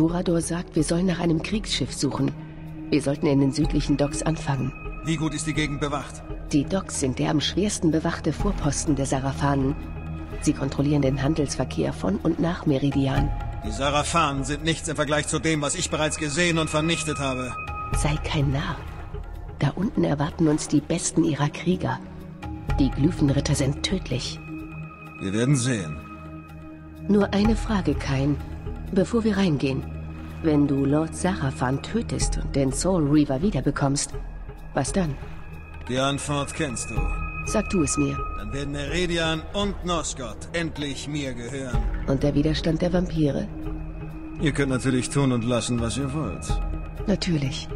Vorador sagt, wir sollen nach einem Kriegsschiff suchen. Wir sollten in den südlichen Docks anfangen. Wie gut ist die Gegend bewacht? Die Docks sind der am schwersten bewachte Vorposten der Sarafanen. Sie kontrollieren den Handelsverkehr von und nach Meridian. Die Sarafanen sind nichts im Vergleich zu dem, was ich bereits gesehen und vernichtet habe. Sei kein Narr. Da unten erwarten uns die besten ihrer Krieger. Die Glyphenritter sind tödlich. Wir werden sehen. Nur eine Frage, Kain, bevor wir reingehen. Wenn du Lord Sarafan tötest und den Soul Reaver wiederbekommst, was dann? Die Antwort kennst du. Sag du es mir. Dann werden Meridian und Nosgoth endlich mir gehören. Und der Widerstand der Vampire? Ihr könnt natürlich tun und lassen, was ihr wollt. Natürlich.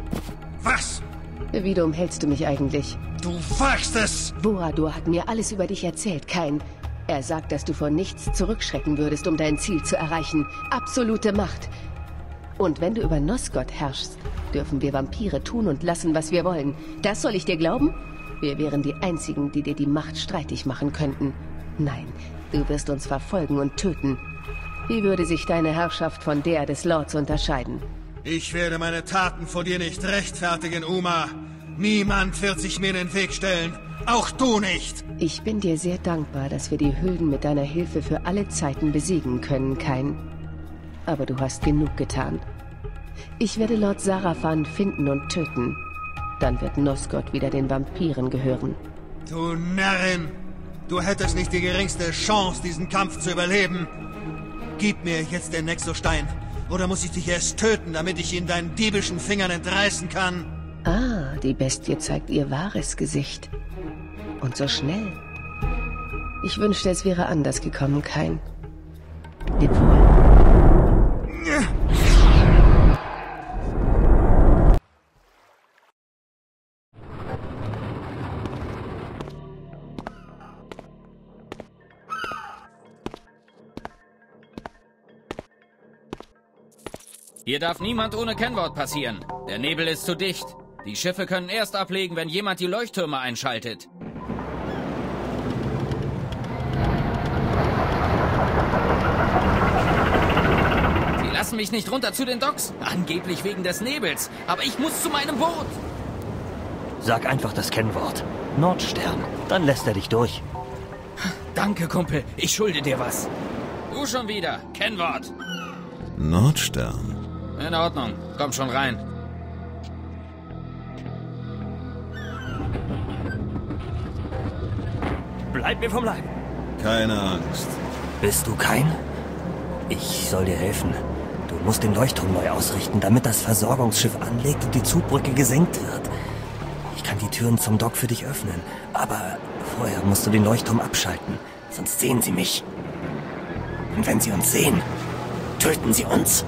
Was? Wie dumm hältst du mich eigentlich? Du wagst es! Vorador hat mir alles über dich erzählt, Kain. Er sagt, dass du vor nichts zurückschrecken würdest, um dein Ziel zu erreichen. Absolute Macht. Und wenn du über Nosgoth herrschst, dürfen wir Vampire tun und lassen, was wir wollen. Das soll ich dir glauben? Wir wären die Einzigen, die dir die Macht streitig machen könnten. Nein, du wirst uns verfolgen und töten. Wie würde sich deine Herrschaft von der des Lords unterscheiden? Ich werde meine Taten vor dir nicht rechtfertigen, Umah. Niemand wird sich mir in den Weg stellen. Auch du nicht! Ich bin dir sehr dankbar, dass wir die Hylden mit deiner Hilfe für alle Zeiten besiegen können, Kain. Aber du hast genug getan. Ich werde Lord Sarafan finden und töten. Dann wird Nosgoth wieder den Vampiren gehören. Du Narrin! Du hättest nicht die geringste Chance, diesen Kampf zu überleben! Gib mir jetzt den Nexusstein, oder muss ich dich erst töten, damit ich ihn deinen diebischen Fingern entreißen kann? Ah, die Bestie zeigt ihr wahres Gesicht. Und so schnell. Ich wünschte, es wäre anders gekommen, Kain. Leb wohl. Hier darf niemand ohne Kennwort passieren. Der Nebel ist zu dicht. Die Schiffe können erst ablegen, wenn jemand die Leuchttürme einschaltet. Lassen mich nicht runter zu den Docks, angeblich wegen des Nebels, aber ich muss zu meinem Boot. Sag einfach das Kennwort. Nordstern, dann lässt er dich durch. Danke, Kumpel, ich schulde dir was. Du schon wieder, Kennwort. Nordstern. In Ordnung, komm schon rein. Bleib mir vom Leib. Keine Angst. Bist du Kain? Ich soll dir helfen. Du musst den Leuchtturm neu ausrichten, damit das Versorgungsschiff anlegt und die Zugbrücke gesenkt wird. Ich kann die Türen zum Dock für dich öffnen, aber vorher musst du den Leuchtturm abschalten, sonst sehen sie mich. Und wenn sie uns sehen, töten sie uns.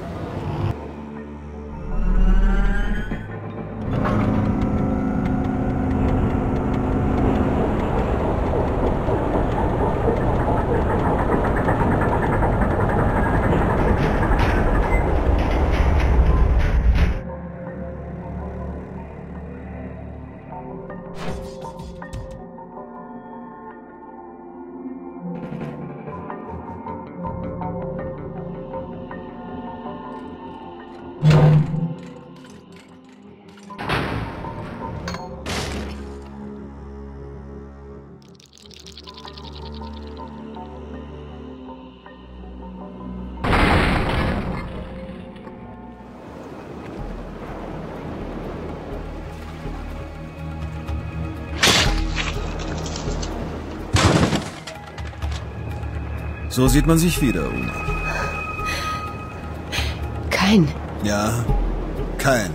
So sieht man sich wieder, Umah. Kain. Ja, Kain.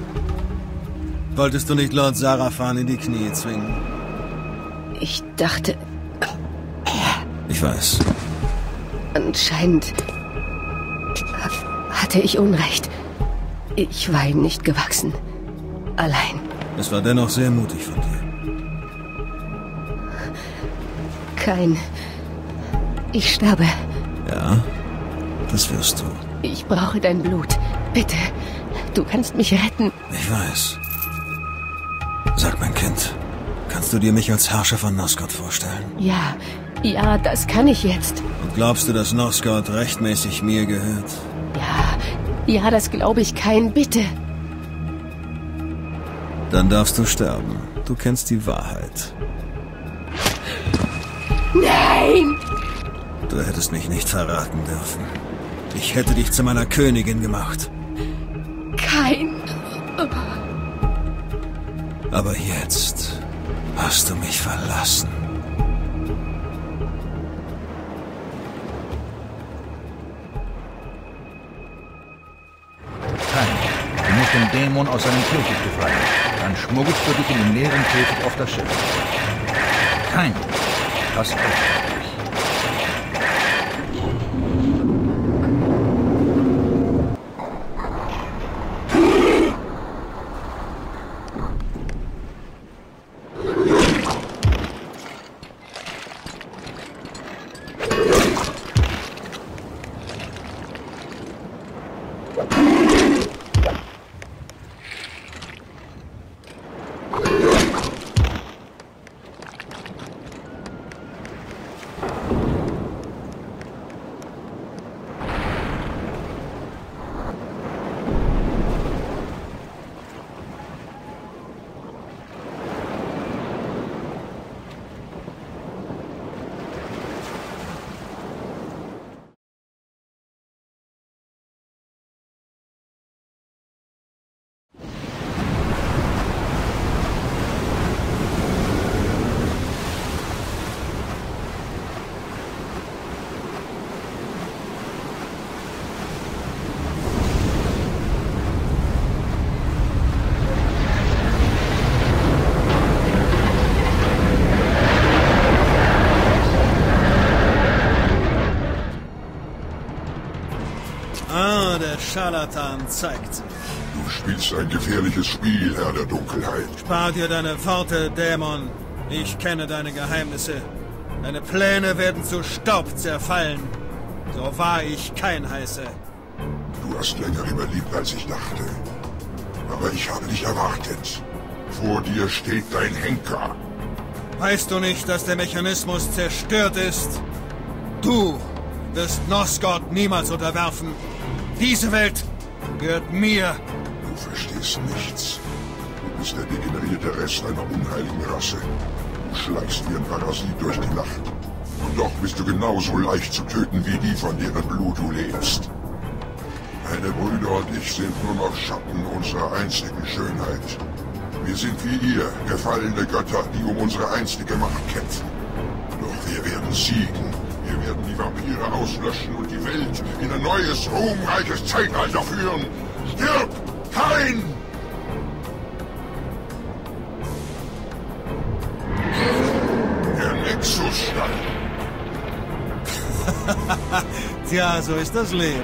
Wolltest du nicht Lord Sarafan in die Knie zwingen? Ich dachte... Ich weiß. Anscheinend... hatte ich Unrecht. Ich war ihm nicht gewachsen. Allein. Es war dennoch sehr mutig von dir. Kain. Ich sterbe. Ja, das wirst du. Ich brauche dein Blut. Bitte, du kannst mich retten. Ich weiß. Sag, mein Kind, kannst du dir mich als Herrscher von Nosgoth vorstellen? Ja, ja, das kann ich jetzt. Und glaubst du, dass Nosgoth rechtmäßig mir gehört? Ja, Ja, das glaube ich, Kain, bitte. Dann darfst du sterben. Du kennst die Wahrheit. Nein! Du hättest mich nicht verraten dürfen. Ich hätte dich zu meiner Königin gemacht. Kain. Aber jetzt hast du mich verlassen. Kain, du musst den Dämon aus seinem Käfig befreien. Dann schmuggelst du dich in den leeren Käfig auf das Schiff. Kain, pass auf. Scharlatan zeigt sich. Du spielst ein gefährliches Spiel, Herr der Dunkelheit. Spar dir deine Worte, Dämon. Ich kenne deine Geheimnisse. Deine Pläne werden zu Staub zerfallen. So wahr ich Kain heiße. Du hast länger überlebt, als ich dachte. Aber ich habe dich erwartet. Vor dir steht dein Henker. Weißt du nicht, dass der Mechanismus zerstört ist? Du wirst Nosgoth niemals unterwerfen. Diese Welt gehört mir. Du verstehst nichts. Du bist der degenerierte Rest einer unheiligen Rasse. Du schleichst wie ein Parasit durch die Nacht. Und doch bist du genauso leicht zu töten wie die, von deren Blut du lebst. Meine Brüder und ich sind nur noch Schatten unserer einstigen Schönheit. Wir sind wie ihr, gefallene Götter, die um unsere einstige Macht kämpfen. Doch wir werden siegen. Wir werden die Vampire auslöschen und die Welt in ein neues, ruhmreiches Zeitalter führen. Stirb, Kain! Der Nexusstein. Tja, so ist das Leben.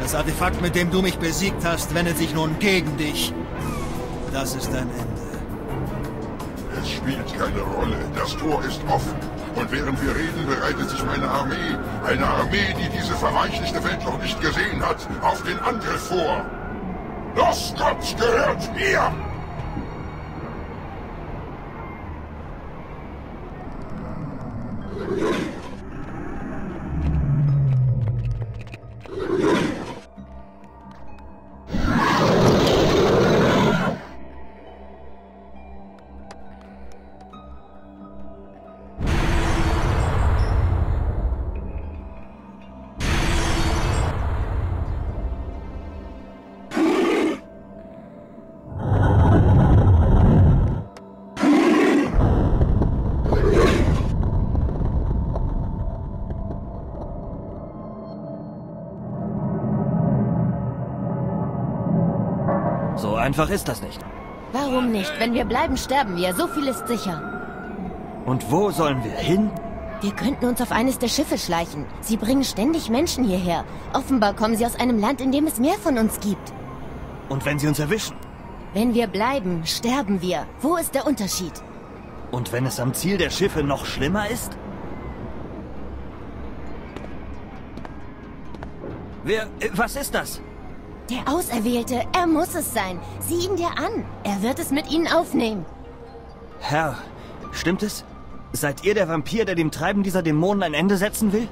Das Artefakt, mit dem du mich besiegt hast, wendet sich nun gegen dich. Das ist dein Ende. Es spielt keine Rolle. Das Tor ist offen. Und während wir reden, bereitet sich meine Armee, die diese verweichlichte Welt noch nicht gesehen hat, auf den Angriff vor. Nosgoth gehört mir! Einfach ist das nicht. Warum nicht? Wenn wir bleiben, sterben wir. So viel ist sicher. Und wo sollen wir hin? Wir könnten uns auf eines der Schiffe schleichen. Sie bringen ständig Menschen hierher. Offenbar kommen sie aus einem Land, in dem es mehr von uns gibt. Und wenn sie uns erwischen? Wenn wir bleiben, sterben wir. Wo ist der Unterschied? Und wenn es am Ziel der Schiffe noch schlimmer ist? Was ist das? Der Auserwählte, er muss es sein. Sieh ihn dir an. Er wird es mit ihnen aufnehmen. Herr, stimmt es? Seid ihr der Vampir, der dem Treiben dieser Dämonen ein Ende setzen will?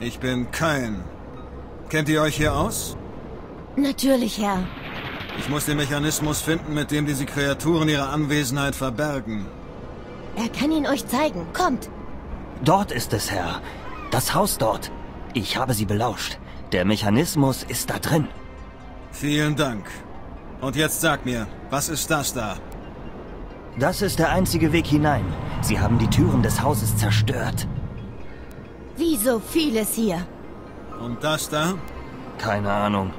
Ich bin Kain. Kennt ihr euch hier aus? Natürlich, Herr. Ich muss den Mechanismus finden, mit dem diese Kreaturen ihre Anwesenheit verbergen. Er kann ihn euch zeigen. Kommt! Dort ist es, Herr. Das Haus dort. Ich habe sie belauscht. Der Mechanismus ist da drin. Vielen Dank. Und jetzt sag mir, was ist das da? Das ist der einzige Weg hinein. Sie haben die Türen des Hauses zerstört. Wie so vieles hier. Und das da? Keine Ahnung.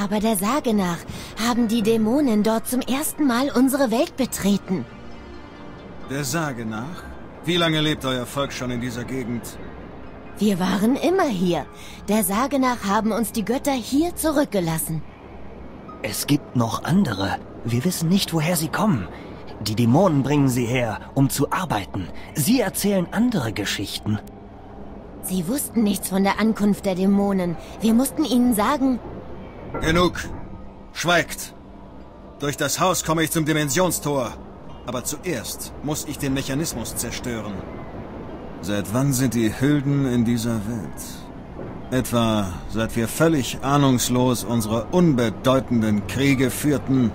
Aber der Sage nach haben die Dämonen dort zum ersten Mal unsere Welt betreten. Der Sage nach? Wie lange lebt euer Volk schon in dieser Gegend? Wir waren immer hier. Der Sage nach haben uns die Götter hier zurückgelassen. Es gibt noch andere. Wir wissen nicht, woher sie kommen. Die Dämonen bringen sie her, um zu arbeiten. Sie erzählen andere Geschichten. Sie wussten nichts von der Ankunft der Dämonen. Wir mussten ihnen sagen... Genug! Schweigt! Durch das Haus komme ich zum Dimensionstor. Aber zuerst muss ich den Mechanismus zerstören. Seit wann sind die Hylden in dieser Welt? Etwa seit wir völlig ahnungslos unsere unbedeutenden Kriege führten?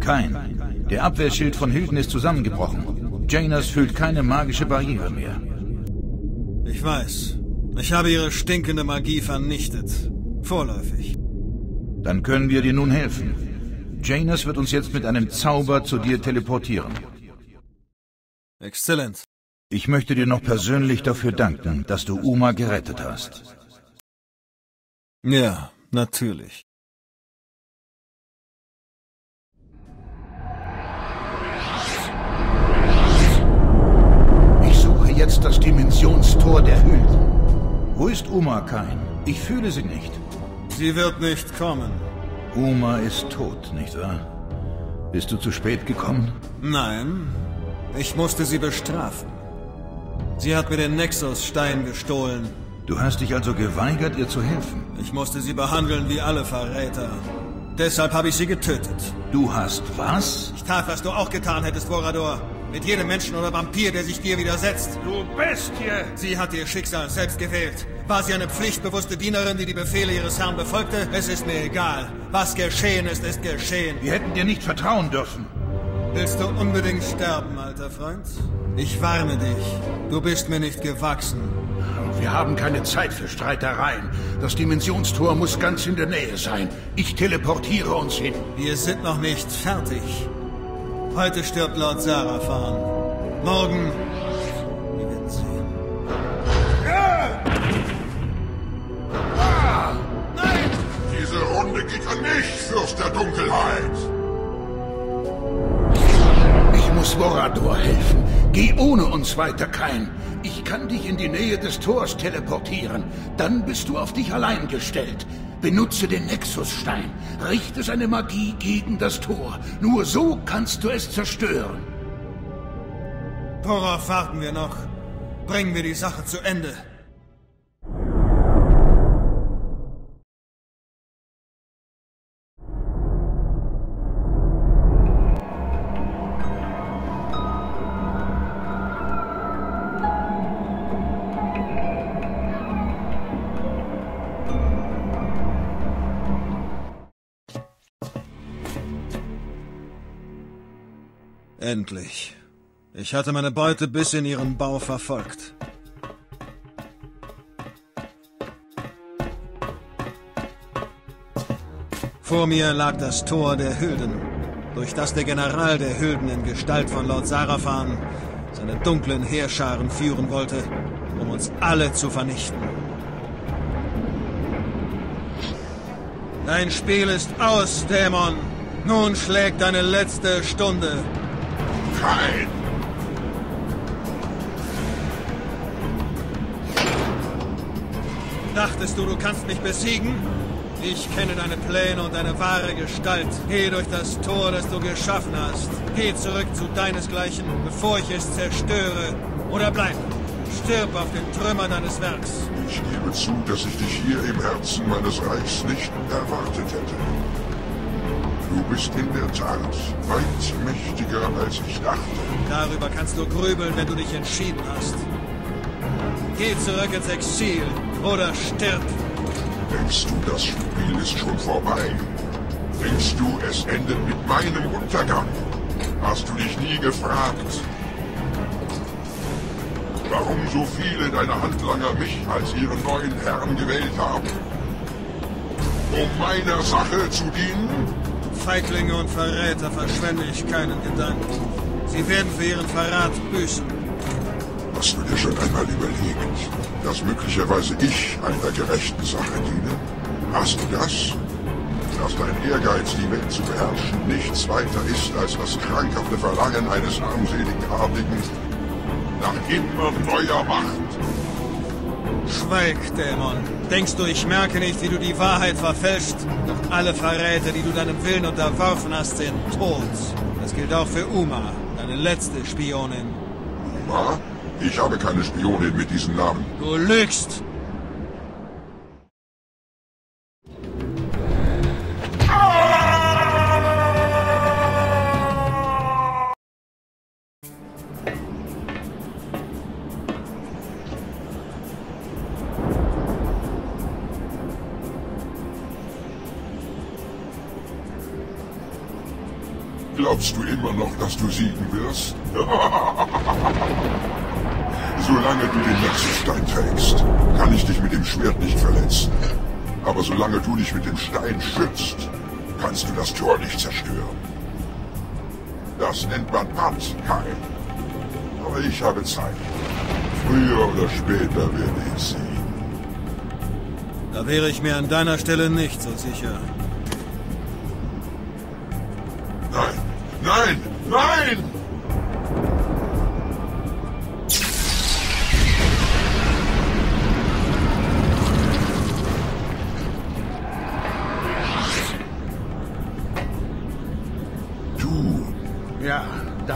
Kain. Der Abwehrschild von Hylden ist zusammengebrochen. Janus fühlt keine magische Barriere mehr. Ich weiß. Ich habe ihre stinkende Magie vernichtet. Vorläufig. Dann können wir dir nun helfen. Janus wird uns jetzt mit einem Zauber zu dir teleportieren. Exzellent. Ich möchte dir noch persönlich dafür danken, dass du Umah gerettet hast. Ja, natürlich. Jetzt das Dimensionstor der Hüllen. Wo ist Umah, Kain? Ich fühle sie nicht. Sie wird nicht kommen. Umah ist tot, nicht wahr? Bist du zu spät gekommen? Nein, ich musste sie bestrafen. Sie hat mir den Nexusstein gestohlen. Du hast dich also geweigert, ihr zu helfen? Ich musste sie behandeln wie alle Verräter. Deshalb habe ich sie getötet. Du hast was? Ich tat, was du auch getan hättest, Vorador. Mit jedem Menschen oder Vampir, der sich dir widersetzt. Du Bestie! Sie hat ihr Schicksal selbst gewählt. War sie eine pflichtbewusste Dienerin, die die Befehle ihres Herrn befolgte? Es ist mir egal. Was geschehen ist, ist geschehen. Wir hätten dir nicht vertrauen dürfen. Willst du unbedingt sterben, alter Freund? Ich warne dich. Du bist mir nicht gewachsen. Wir haben keine Zeit für Streitereien. Das Dimensionstor muss ganz in der Nähe sein. Ich teleportiere uns hin. Wir sind noch nicht fertig. Heute stirbt Lord Sarafan. Morgen... Wir werden sehen. Nein! Diese Runde geht an mich, Fürst der Dunkelheit! Ich muss Vorador helfen. Geh ohne uns weiter, Kain. Ich kann dich in die Nähe des Tors teleportieren. Dann bist du auf dich allein gestellt. Benutze den Nexusstein. Richte seine Magie gegen das Tor. Nur so kannst du es zerstören. Worauf warten wir noch? Bringen wir die Sache zu Ende. Endlich. Ich hatte meine Beute bis in ihren Bau verfolgt. Vor mir lag das Tor der Hylden, durch das der General der Hylden in Gestalt von Lord Sarafan seine dunklen Heerscharen führen wollte, um uns alle zu vernichten. Dein Spiel ist aus, Dämon! Nun schlägt deine letzte Stunde. Kain! Dachtest du, du kannst mich besiegen? Ich kenne deine Pläne und deine wahre Gestalt. Geh durch das Tor, das du geschaffen hast. Geh zurück zu deinesgleichen, bevor ich es zerstöre. Oder bleib. Stirb auf den Trümmern deines Werks. Ich gebe zu, dass ich dich hier im Herzen meines Reichs nicht erwartet hätte. Du bist in der Tat weit mächtiger, als ich dachte. Darüber kannst du grübeln, wenn du dich entschieden hast. Geh zurück ins Exil oder stirb. Denkst du, das Spiel ist schon vorbei? Denkst du, es endet mit meinem Untergang? Hast du dich nie gefragt, warum so viele deiner Handlanger mich als ihren neuen Herrn gewählt haben? Um meiner Sache zu dienen? Feiglinge und Verräter verschwende ich keinen Gedanken. Sie werden für ihren Verrat büßen. Hast du dir schon einmal überlegt, dass möglicherweise ich einer gerechten Sache diene? Hast du das? Dass dein Ehrgeiz, die Welt zu beherrschen, nichts weiter ist als das krankhafte Verlangen eines armseligen Adligen nach immer neuer Macht. Schweig, Dämon. Denkst du, ich merke nicht, wie du die Wahrheit verfälschst? Doch alle Verräter, die du deinem Willen unterworfen hast, sind tot. Das gilt auch für Umah, deine letzte Spionin. Umah? Ich habe keine Spionin mit diesem Namen. Du lügst! Glaubst du immer noch, dass du siegen wirst? Solange du den Nexusstein trägst, kann ich dich mit dem Schwert nicht verletzen. Aber solange du dich mit dem Stein schützt, kannst du das Tor nicht zerstören. Das nennt man Patt, Kain. Aber ich habe Zeit. Früher oder später werde ich sehen. Da wäre ich mir an deiner Stelle nicht so sicher. Nein, nein, nein!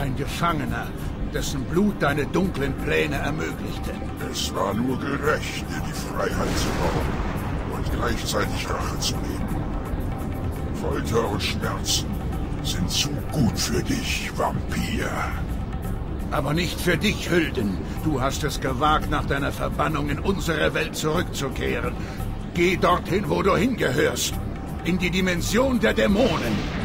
Ein Gefangener, dessen Blut deine dunklen Pläne ermöglichte. Es war nur gerecht, dir die Freiheit zu rauben und gleichzeitig Rache zu nehmen. Folter und Schmerzen sind zu gut für dich, Vampir. Aber nicht für dich, Hylden. Du hast es gewagt, nach deiner Verbannung in unsere Welt zurückzukehren. Geh dorthin, wo du hingehörst. In die Dimension der Dämonen.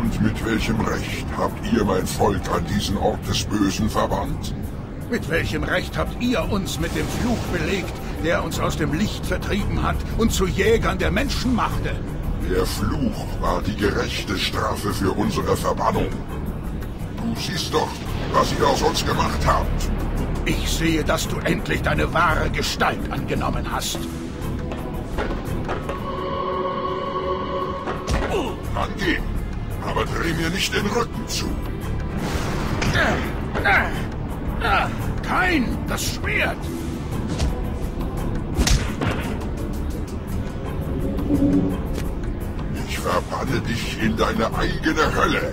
Und mit welchem Recht habt ihr mein Volk an diesen Ort des Bösen verbannt? Mit welchem Recht habt ihr uns mit dem Fluch belegt, der uns aus dem Licht vertrieben hat und zu Jägern der Menschen machte? Der Fluch war die gerechte Strafe für unsere Verbannung. Du siehst doch, was ihr aus uns gemacht habt. Ich sehe, dass du endlich deine wahre Gestalt angenommen hast. Angehen! Aber dreh mir nicht den Rücken zu. Kain, das Schwert! Ich verbanne dich in deine eigene Hölle.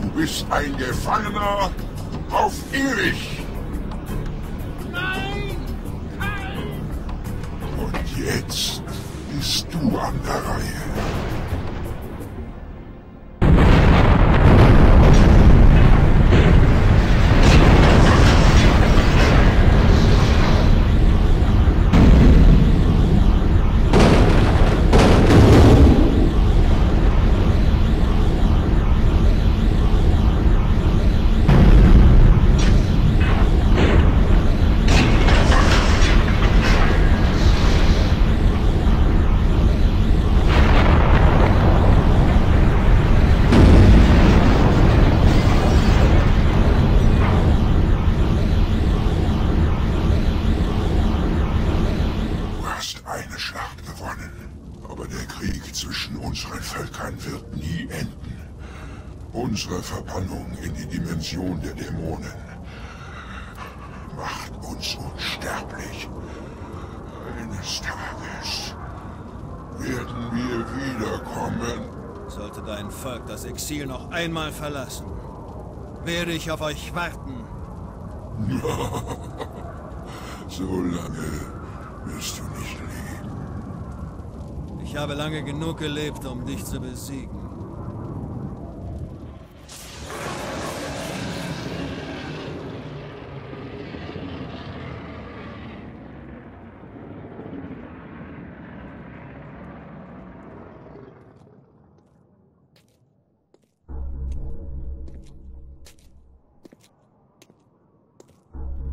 Du bist ein Gefangener auf ewig. Nein, Kain! Und jetzt bist du an der Reihe. eine Schlacht gewonnen. Aber der Krieg zwischen unseren Völkern wird nie enden. Unsere Verbannung in die Dimension der Dämonen macht uns unsterblich. Eines Tages werden wir wiederkommen. Sollte dein Volk das Exil noch einmal verlassen, werde ich auf euch warten. So lange wirst du nicht leben. Ich habe lange genug gelebt, um dich zu besiegen.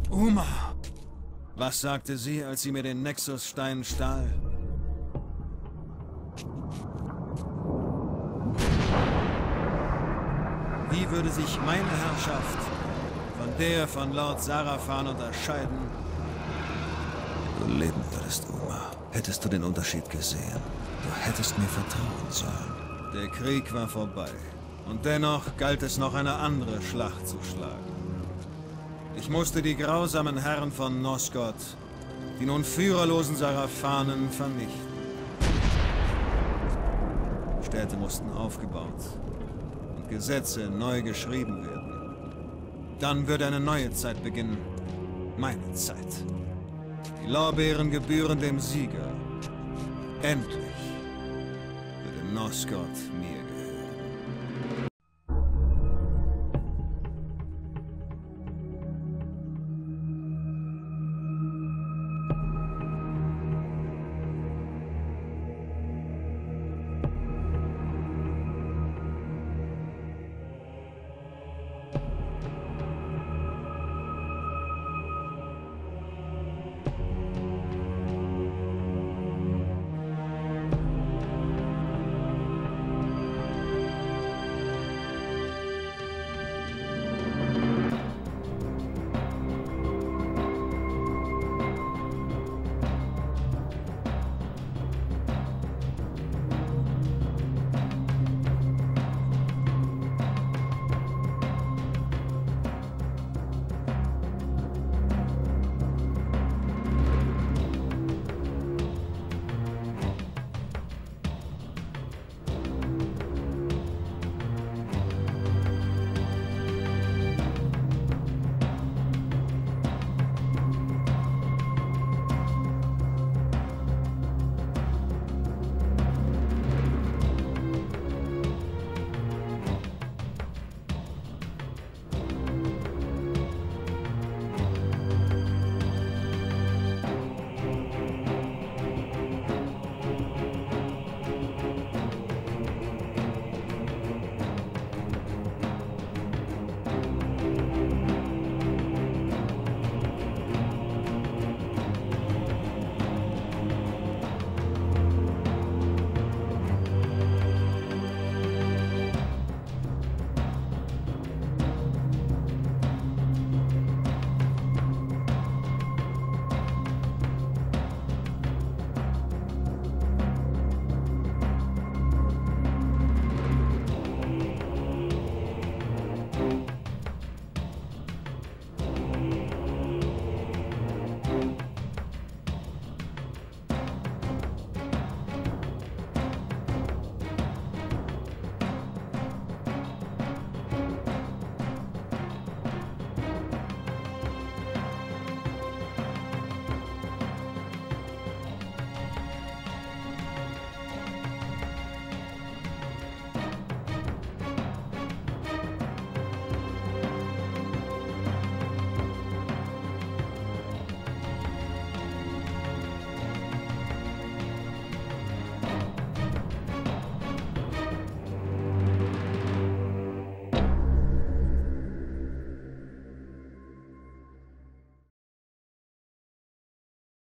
Umah! Was sagte sie, als sie mir den Nexusstein stahl? Wie würde sich meine Herrschaft von der von Lord Sarafan unterscheiden? Du leben würdest, Umah. Hättest du den Unterschied gesehen. Du hättest mir vertrauen sollen. Der Krieg war vorbei. Und dennoch galt es noch eine andere Schlacht zu schlagen. Ich musste die grausamen Herren von Nosgoth, die nun führerlosen Sarafanen, vernichten. Städte mussten aufgebaut und Gesetze neu geschrieben werden. Dann würde eine neue Zeit beginnen. Meine Zeit. Die Lorbeeren gebühren dem Sieger. Endlich würde Nosgoth mir